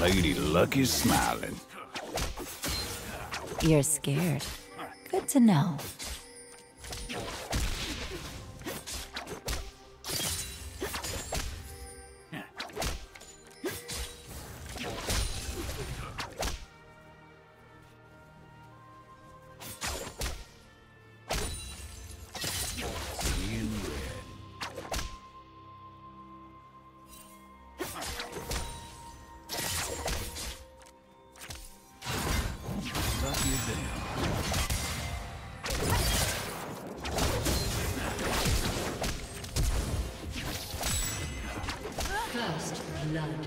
Lady Luck is smiling. You're scared. Good to know. First blood.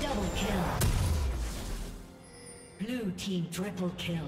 Double kill. Blue team triple kill.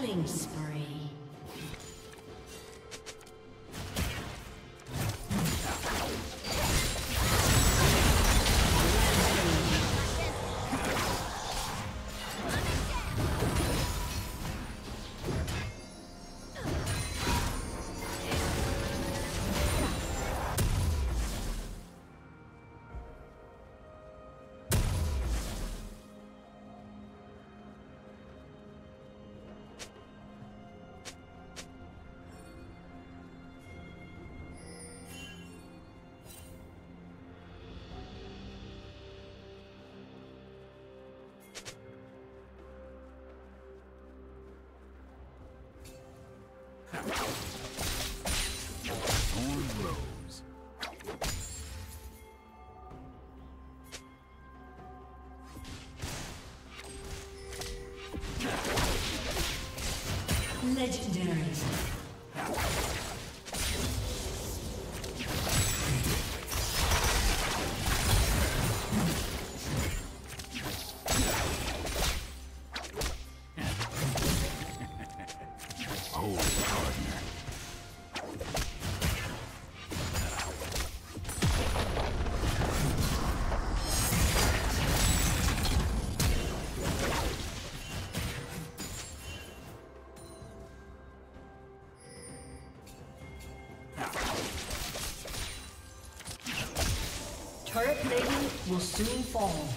Killing spree. Legendary. Turret plating will soon fall.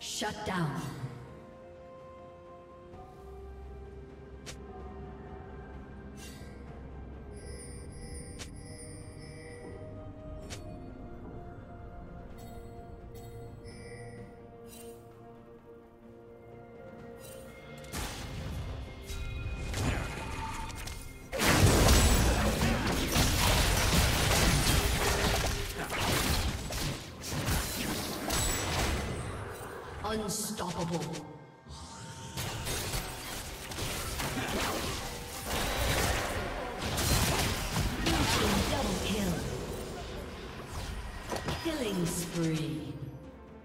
Shut down. Unstoppable. Double kill. Killing spree. Red team's turret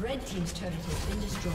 Red team's turret has been destroyed.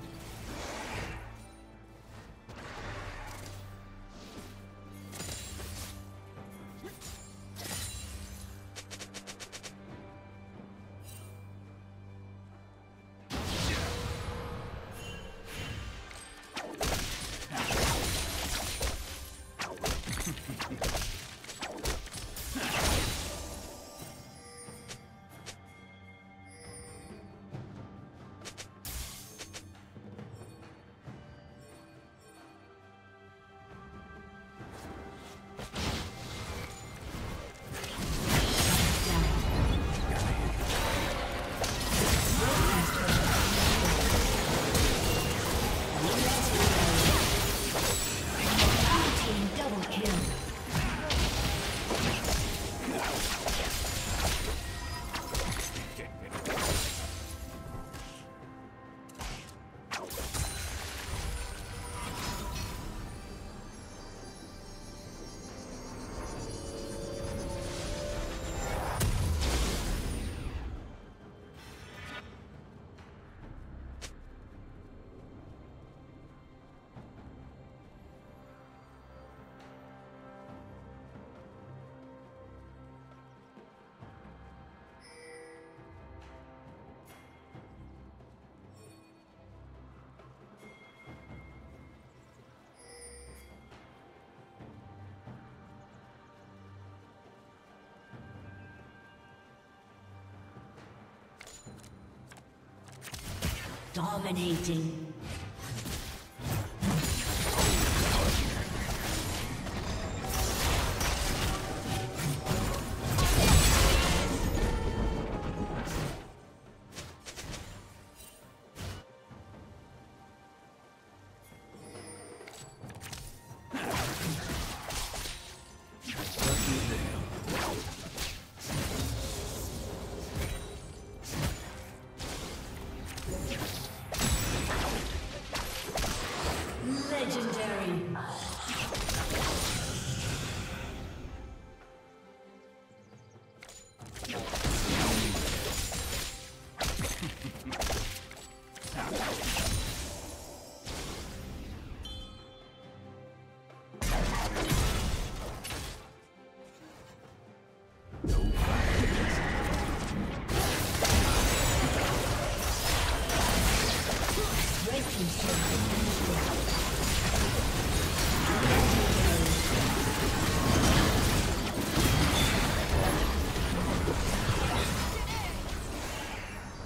Dominating.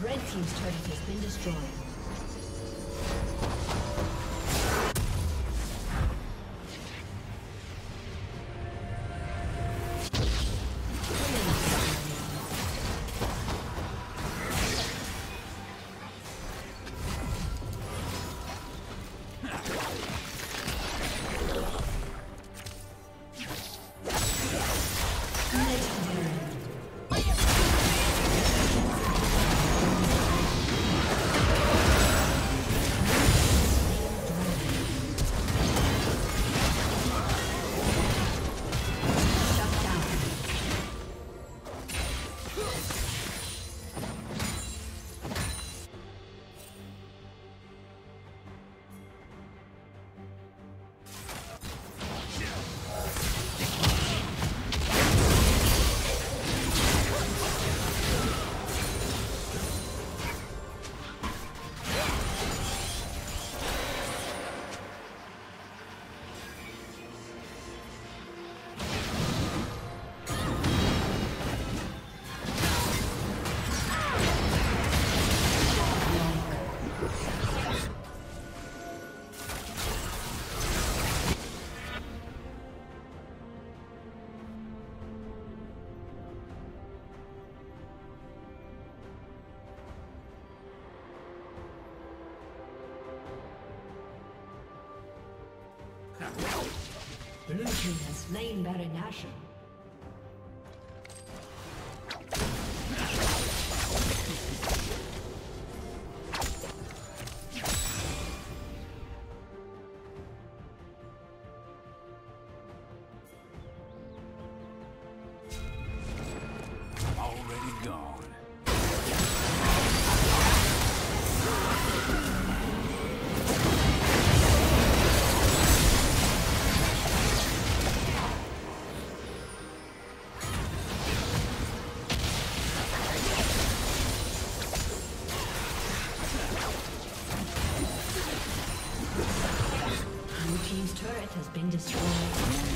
Red team's turret has been destroyed. Blue team has slain Baron Nashor. has been destroyed.